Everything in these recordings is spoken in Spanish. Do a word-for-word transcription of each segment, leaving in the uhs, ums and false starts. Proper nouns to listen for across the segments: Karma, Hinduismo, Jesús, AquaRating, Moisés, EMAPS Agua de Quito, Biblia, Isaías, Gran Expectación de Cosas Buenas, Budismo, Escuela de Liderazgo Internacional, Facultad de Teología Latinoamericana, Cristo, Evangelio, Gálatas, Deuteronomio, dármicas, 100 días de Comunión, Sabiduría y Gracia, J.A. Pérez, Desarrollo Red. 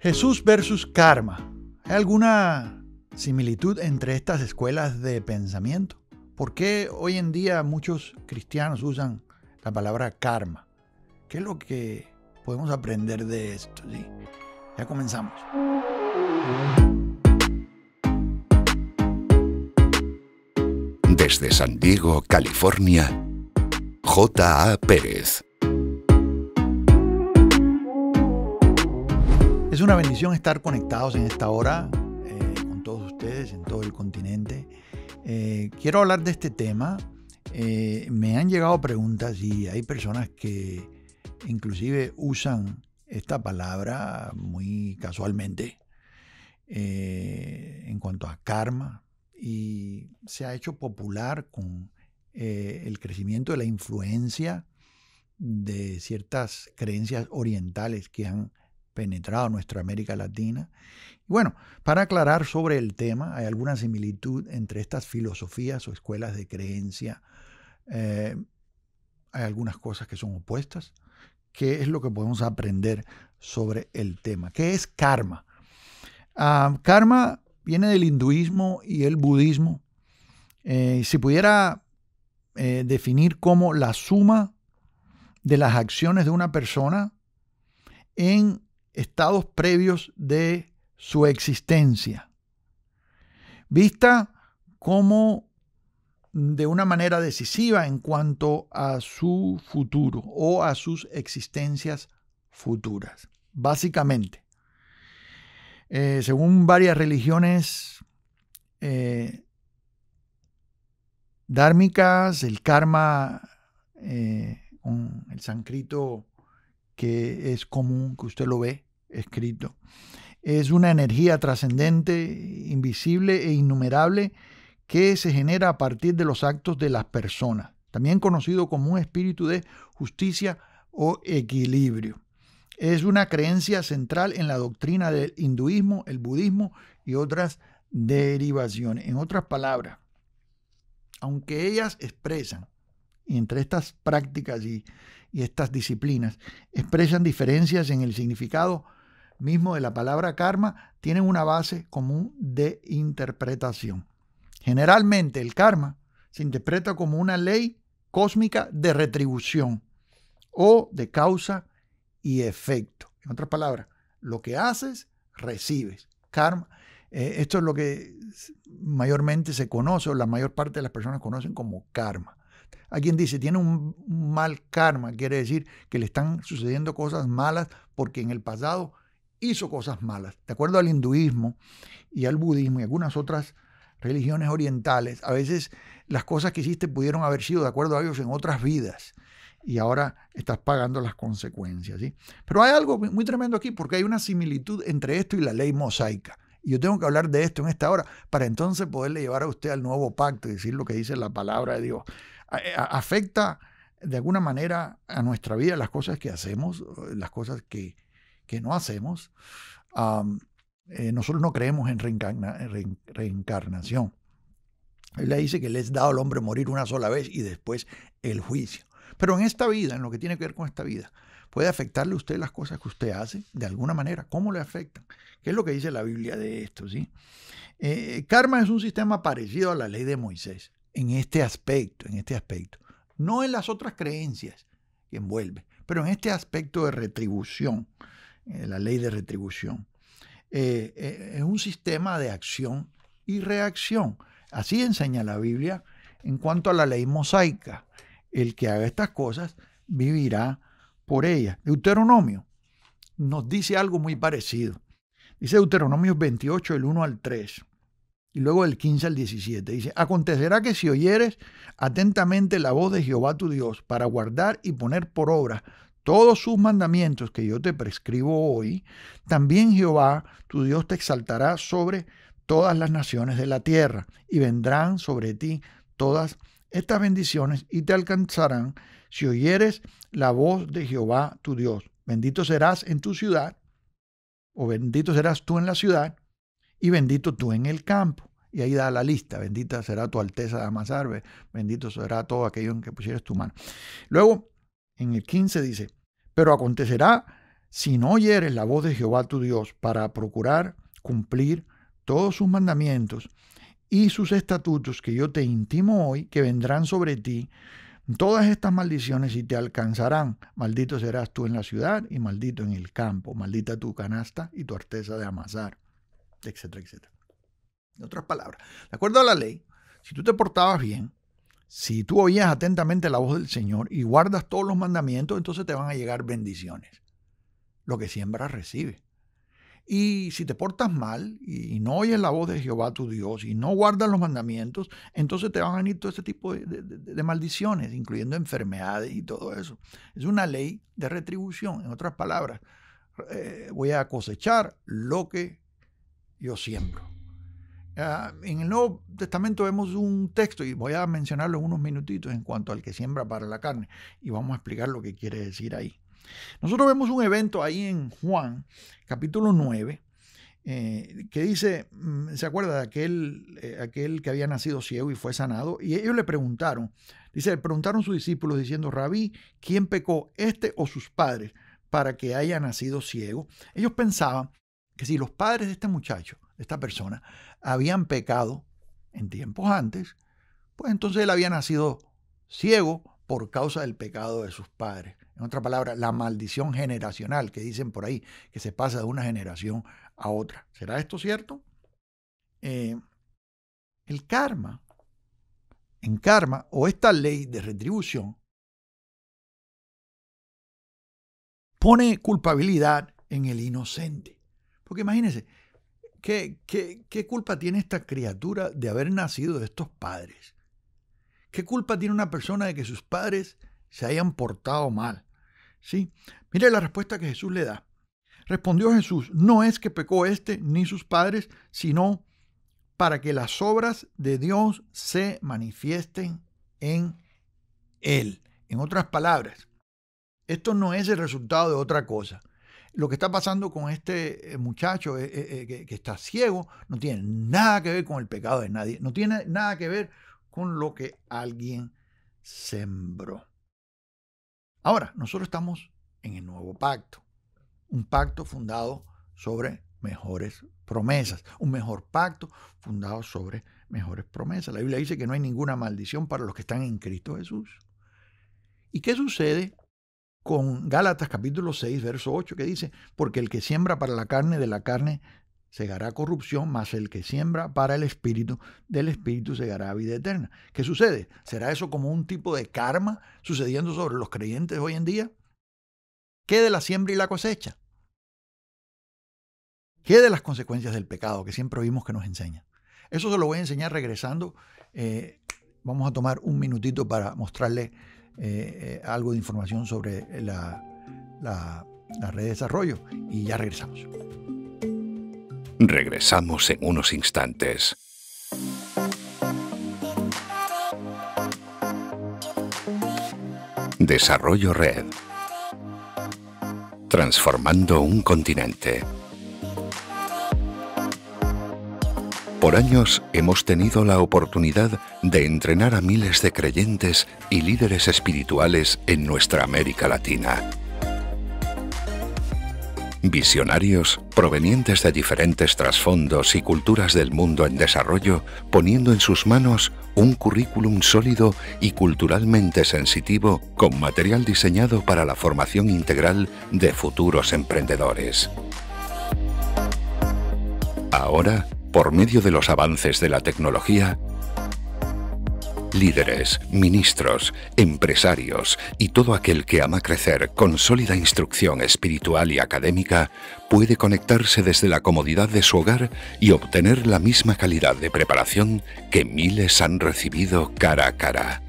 Jesús versus Karma. ¿Hay alguna similitud entre estas escuelas de pensamiento? ¿Por qué hoy en día muchos cristianos usan la palabra karma? ¿Qué es lo que podemos aprender de esto? ¿Sí? Ya comenzamos. Desde San Diego, California, J A. Pérez. Es una bendición estar conectados en esta hora eh, con todos ustedes en todo el continente. Eh, quiero hablar de este tema. Eh, me han llegado preguntas y hay personas que inclusive usan esta palabra muy casualmente eh, en cuanto a karma, y se ha hecho popular con eh, el crecimiento de la influencia de ciertas creencias orientales que han penetrado en nuestra América Latina. Y bueno, para aclarar sobre el tema, hay alguna similitud entre estas filosofías o escuelas de creencia. Eh, hay algunas cosas que son opuestas. ¿Qué es lo que podemos aprender sobre el tema? ¿Qué es karma? Uh, karma viene del hinduismo y el budismo. Eh, si pudiera eh, definir como la suma de las acciones de una persona en estados previos de su existencia, vista como de una manera decisiva en cuanto a su futuro o a sus existencias futuras. Básicamente, eh, según varias religiones eh, dármicas, el karma, eh, un, el sánscrito que es común, que usted lo ve escrito, es una energía trascendente, invisible e innumerable que se genera a partir de los actos de las personas, también conocido como un espíritu de justicia o equilibrio. Es una creencia central en la doctrina del hinduismo, el budismo y otras derivaciones. En otras palabras, aunque ellas expresan, y entre estas prácticas y, y estas disciplinas expresan diferencias en el significado mismo de la palabra karma, tienen una base común de interpretación. Generalmente el karma se interpreta como una ley cósmica de retribución o de causa y efecto. En otras palabras, lo que haces, recibes. Karma, eh, esto es lo que mayormente se conoce, o la mayor parte de las personas conocen como karma. Hay quien dice, tiene un mal karma, quiere decir que le están sucediendo cosas malas porque en el pasado hizo cosas malas. De acuerdo al hinduismo y al budismo y algunas otras religiones orientales, a veces las cosas que hiciste pudieron haber sido, de acuerdo a ellos, en otras vidas, y ahora estás pagando las consecuencias, ¿sí? Pero hay algo muy tremendo aquí, porque hay una similitud entre esto y la ley mosaica. Yo tengo que hablar de esto en esta hora para entonces poderle llevar a usted al nuevo pacto y decir lo que dice la palabra de Dios. Afecta de alguna manera a nuestra vida las cosas que hacemos, las cosas que, que no hacemos. Um, eh, nosotros no creemos en reencarna, re, reencarnación. Él le dice que le es dado al hombre morir una sola vez y después el juicio. Pero en esta vida, en lo que tiene que ver con esta vida, ¿puede afectarle a usted las cosas que usted hace de alguna manera? ¿Cómo le afectan? ¿Qué es lo que dice la Biblia de esto? ¿Sí? Eh, karma es un sistema parecido a la ley de Moisés en este aspecto, en este aspecto. No en las otras creencias que envuelve, pero en este aspecto de retribución, eh, la ley de retribución. Eh, eh, es un sistema de acción y reacción. Así enseña la Biblia en cuanto a la ley mosaica. El que haga estas cosas vivirá por ella. Deuteronomio nos dice algo muy parecido. Dice Deuteronomio veintiocho, el uno al tres, y luego del quince al diecisiete. Dice, acontecerá que si oyeres atentamente la voz de Jehová tu Dios para guardar y poner por obra todos sus mandamientos que yo te prescribo hoy, también Jehová tu Dios te exaltará sobre todas las naciones de la tierra, y vendrán sobre ti todas estas bendiciones y te alcanzarán si oyeres la voz de Jehová tu Dios. Bendito serás en tu ciudad, o bendito serás tú en la ciudad, y bendito tú en el campo. Y ahí da la lista. Bendita será tu alteza de Amasarbe, bendito será todo aquello en que pusieres tu mano. Luego, en el quince dice, pero acontecerá Si no oyeres la voz de Jehová tu Dios para procurar cumplir todos sus mandamientos y sus estatutos que yo te intimo hoy, que vendrán sobre ti, todas estas maldiciones y te alcanzarán. Maldito serás tú en la ciudad y maldito en el campo. Maldita tu canasta y tu arteza de amasar, etcétera, etcétera. En otras palabras, de acuerdo a la ley, si tú te portabas bien, si tú oías atentamente la voz del Señor y guardas todos los mandamientos, entonces te van a llegar bendiciones. Lo que siembras, recibe. Y si te portas mal y no oyes la voz de Jehová tu Dios y no guardas los mandamientos, entonces te van a venir todo este tipo de, de, de maldiciones, incluyendo enfermedades y todo eso. Es una ley de retribución. En otras palabras, eh, voy a cosechar lo que yo siembro. Uh, en el Nuevo Testamento vemos un texto, y voy a mencionarlo en unos minutitos en cuanto al que siembra para la carne, y vamos a explicar lo que quiere decir ahí. Nosotros vemos un evento ahí en Juan, capítulo nueve, eh, que dice, ¿se acuerda de aquel, eh, aquel que había nacido ciego y fue sanado? Y ellos le preguntaron, dice, le preguntaron a sus discípulos diciendo, Rabí, ¿quién pecó, este o sus padres, para que haya nacido ciego? Ellos pensaban que si los padres de este muchacho, de esta persona, habían pecado en tiempos antes, pues entonces él había nacido ciego por causa del pecado de sus padres. En otras palabras, la maldición generacional que dicen por ahí, que se pasa de una generación a otra. ¿Será esto cierto? Eh, el karma, en karma, o esta ley de retribución, pone culpabilidad en el inocente. Porque imagínense, ¿qué, qué, qué culpa tiene esta criatura de haber nacido de estos padres? ¿Qué culpa tiene una persona de que sus padres se hayan portado mal? ¿Sí? Mire la respuesta que Jesús le da. Respondió Jesús, no es que pecó este ni sus padres, sino para que las obras de Dios se manifiesten en él. En otras palabras, esto no es el resultado de otra cosa. Lo que está pasando con este muchacho que está ciego no tiene nada que ver con el pecado de nadie, no tiene nada que ver con lo que alguien sembró. Ahora, nosotros estamos en el nuevo pacto, un pacto fundado sobre mejores promesas, un mejor pacto fundado sobre mejores promesas. La Biblia dice que no hay ninguna maldición para los que están en Cristo Jesús. ¿Y qué sucede con Gálatas capítulo seis, verso ocho, que dice, porque el que siembra para la carne, de la carne segará corrupción, mas el que siembra para el espíritu, del espíritu segará vida eterna? ¿Qué sucede? ¿Será eso como un tipo de karma sucediendo sobre los creyentes hoy en día? ¿Qué de la siembra y la cosecha? ¿Qué de las consecuencias del pecado que siempre oímos que nos enseña? Eso se lo voy a enseñar regresando. Eh, vamos a tomar un minutito para mostrarle eh, eh, algo de información sobre la, la, la red de desarrollo y ya regresamos. Regresamos en unos instantes. Desarrollo Red. Transformando un continente. Por años hemos tenido la oportunidad de entrenar a miles de creyentes y líderes espirituales en nuestra América Latina. Visionarios provenientes de diferentes trasfondos y culturas del mundo en desarrollo, poniendo en sus manos un currículum sólido y culturalmente sensitivo con material diseñado para la formación integral de futuros emprendedores. Ahora, por medio de los avances de la tecnología, líderes, ministros, empresarios y todo aquel que ama crecer con sólida instrucción espiritual y académica puede conectarse desde la comodidad de su hogar y obtener la misma calidad de preparación que miles han recibido cara a cara.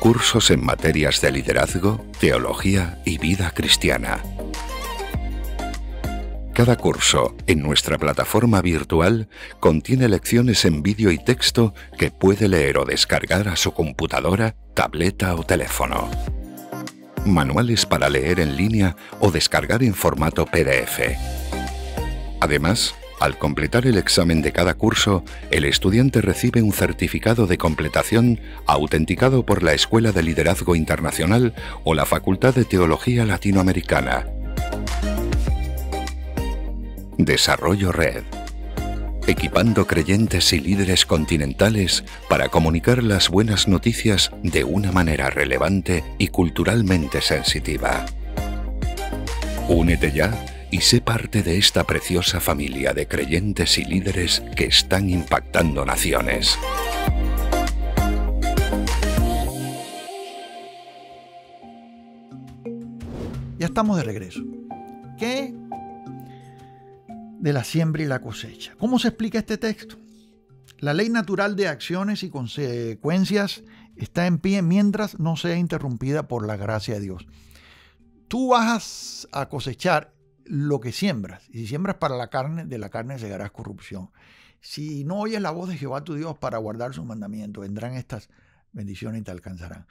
Cursos en materias de liderazgo, teología y vida cristiana. Cada curso en nuestra plataforma virtual contiene lecciones en vídeo y texto que puede leer o descargar a su computadora, tableta o teléfono. Manuales para leer en línea o descargar en formato P D F. Además, al completar el examen de cada curso, el estudiante recibe un certificado de completación autenticado por la Escuela de Liderazgo Internacional o la Facultad de Teología Latinoamericana, Desarrollo Red. Equipando creyentes y líderes continentales para comunicar las buenas noticias de una manera relevante y culturalmente sensitiva. Únete ya y sé parte de esta preciosa familia de creyentes y líderes que están impactando naciones. Ya estamos de regreso. ¿Qué? De la siembra y la cosecha. ¿Cómo se explica este texto? La ley natural de acciones y consecuencias está en pie mientras no sea interrumpida por la gracia de Dios. Tú vas a cosechar lo que siembras. Y si siembras para la carne, de la carne segarás corrupción. Si no oyes la voz de Jehová tu Dios para guardar sus mandamientos, vendrán estas bendiciones y te alcanzarán.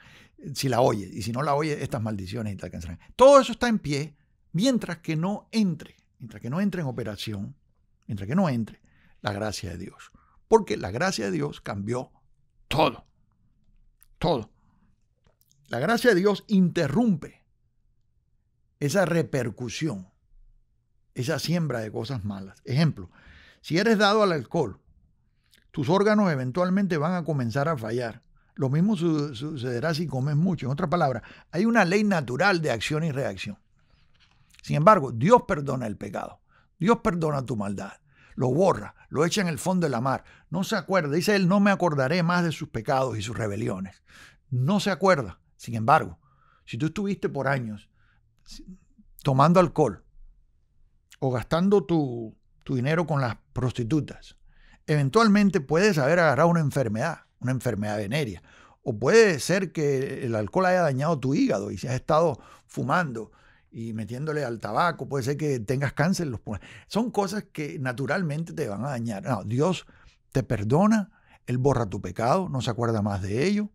Si la oyes, y si no la oyes, estas maldiciones y te alcanzarán. Todo eso está en pie mientras que no entre. Mientras que no entre en operación, mientras que no entre la gracia de Dios. Porque la gracia de Dios cambió todo. Todo. La gracia de Dios interrumpe esa repercusión, esa siembra de cosas malas. Ejemplo, si eres dado al alcohol, tus órganos eventualmente van a comenzar a fallar. Lo mismo su- sucederá si comes mucho. En otras palabras, hay una ley natural de acción y reacción. Sin embargo, Dios perdona el pecado. Dios perdona tu maldad. Lo borra, lo echa en el fondo de la mar. No se acuerda. Dice él, no me acordaré más de sus pecados y sus rebeliones. No se acuerda. Sin embargo, si tú estuviste por años tomando alcohol o gastando tu, tu dinero con las prostitutas, eventualmente puedes haber agarrado una enfermedad, una enfermedad venérea. O puede ser que el alcohol haya dañado tu hígado y si has estado fumando y metiéndole al tabaco, puede ser que tengas cáncer. Los Son cosas que naturalmente te van a dañar. No, Dios te perdona, Él borra tu pecado, no se acuerda más de ello,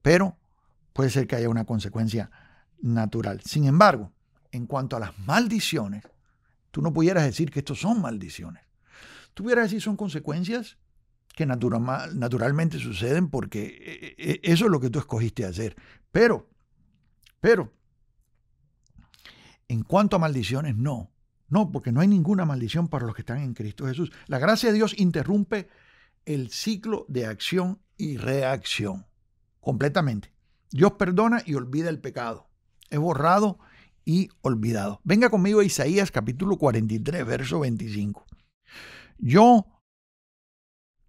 pero puede ser que haya una consecuencia natural. Sin embargo, en cuanto a las maldiciones, tú no pudieras decir que estos son maldiciones. Tú pudieras decir son consecuencias que natural, naturalmente suceden porque eso es lo que tú escogiste hacer. Pero, pero, en cuanto a maldiciones, no. No, porque no hay ninguna maldición para los que están en Cristo Jesús. La gracia de Dios interrumpe el ciclo de acción y reacción completamente. Dios perdona y olvida el pecado. Es borrado y olvidado. Venga conmigo a Isaías capítulo cuarenta y tres, verso veinticinco. Yo,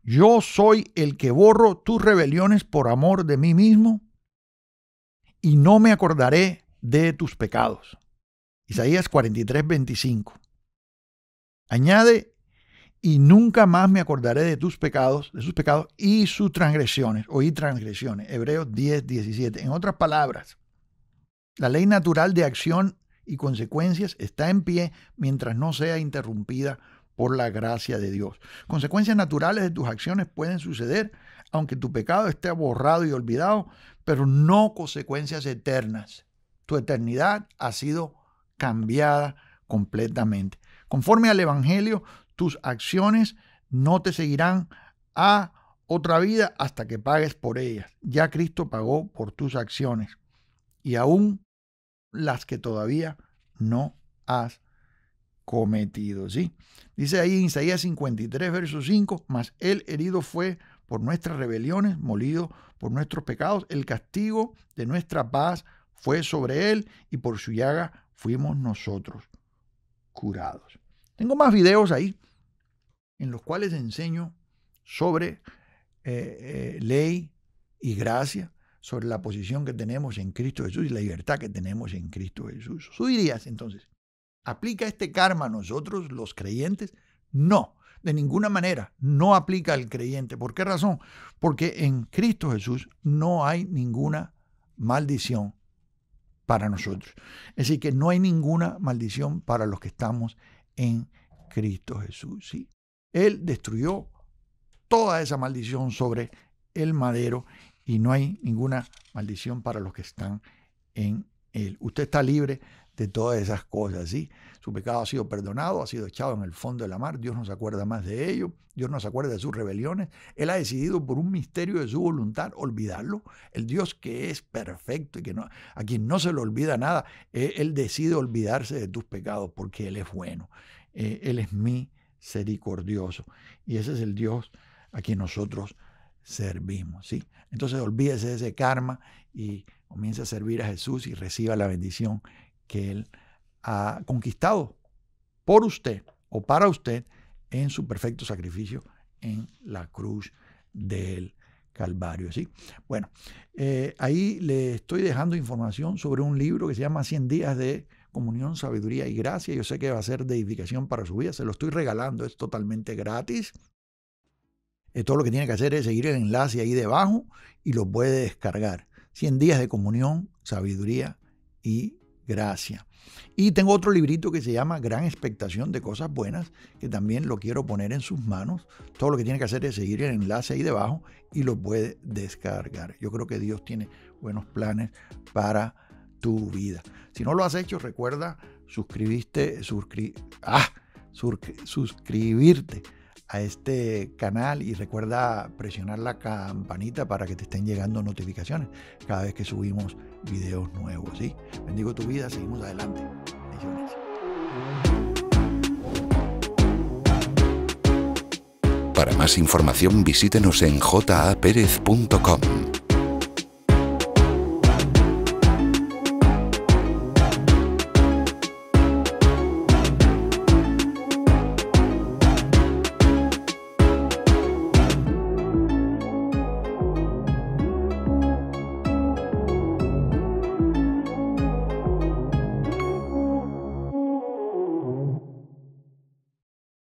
yo soy el que borro tus rebeliones por amor de mí mismo y no me acordaré de tus pecados. Isaías cuarenta y tres, veinticinco. Añade, y nunca más me acordaré de tus pecados, de sus pecados y sus transgresiones, o y transgresiones. Hebreos diez, diecisiete. En otras palabras, la ley natural de acción y consecuencias está en pie mientras no sea interrumpida por la gracia de Dios. Consecuencias naturales de tus acciones pueden suceder, aunque tu pecado esté borrado y olvidado, pero no consecuencias eternas. Tu eternidad ha sido cambiada completamente. Conforme al Evangelio, tus acciones no te seguirán a otra vida hasta que pagues por ellas. Ya Cristo pagó por tus acciones y aún las que todavía no has cometido, ¿sí? Dice ahí en Isaías cincuenta y tres, verso cinco, mas él herido fue por nuestras rebeliones, molido por nuestros pecados, el castigo de nuestra paz fue sobre él y por su llaga fuimos nosotros curados. Tengo más videos ahí en los cuales enseño sobre eh, eh, ley y gracia, sobre la posición que tenemos en Cristo Jesús y la libertad que tenemos en Cristo Jesús. Tú dirías entonces, ¿aplica este karma a nosotros los creyentes? No, de ninguna manera no aplica al creyente. ¿Por qué razón? Porque en Cristo Jesús no hay ninguna maldición para nosotros. Es decir, que no hay ninguna maldición para los que estamos en Cristo Jesús. ¿Sí? Él destruyó toda esa maldición sobre el madero y no hay ninguna maldición para los que están en Él. Usted está libre de todas esas cosas. ¿Sí? Su pecado ha sido perdonado, ha sido echado en el fondo de la mar. Dios no se acuerda más de ello. Dios no se acuerda de sus rebeliones. Él ha decidido por un misterio de su voluntad olvidarlo. El Dios que es perfecto y que no, a quien no se le olvida nada, Él decide olvidarse de tus pecados porque Él es bueno. eh, Él es misericordioso. Y ese es el Dios a quien nosotros servimos, ¿sí? Entonces olvídese de ese karma y comience a servir a Jesús y reciba la bendición que Él ha conquistado por usted o para usted en su perfecto sacrificio en la cruz del Calvario, ¿sí? Bueno, eh, ahí le estoy dejando información sobre un libro que se llama cien días de comunión, sabiduría y gracia. Yo sé que va a ser de edificación para su vida. Se lo estoy regalando, es totalmente gratis. Eh, todo lo que tiene que hacer es seguir el enlace ahí debajo y lo puede descargar. cien días de comunión, sabiduría y gracia. Y tengo otro librito que se llama Gran Expectación de Cosas Buenas, que también lo quiero poner en sus manos. Todo lo que tiene que hacer es seguir el enlace ahí debajo y lo puede descargar. Yo creo que Dios tiene buenos planes para tu vida. Si no lo has hecho, recuerda suscribiste, suscri ah, suscribirte a este canal y recuerda presionar la campanita para que te estén llegando notificaciones cada vez que subimos videos nuevos, ¿sí? Bendigo tu vida, seguimos adelante. Bendiciones. Para más información visítenos en j a perez punto com.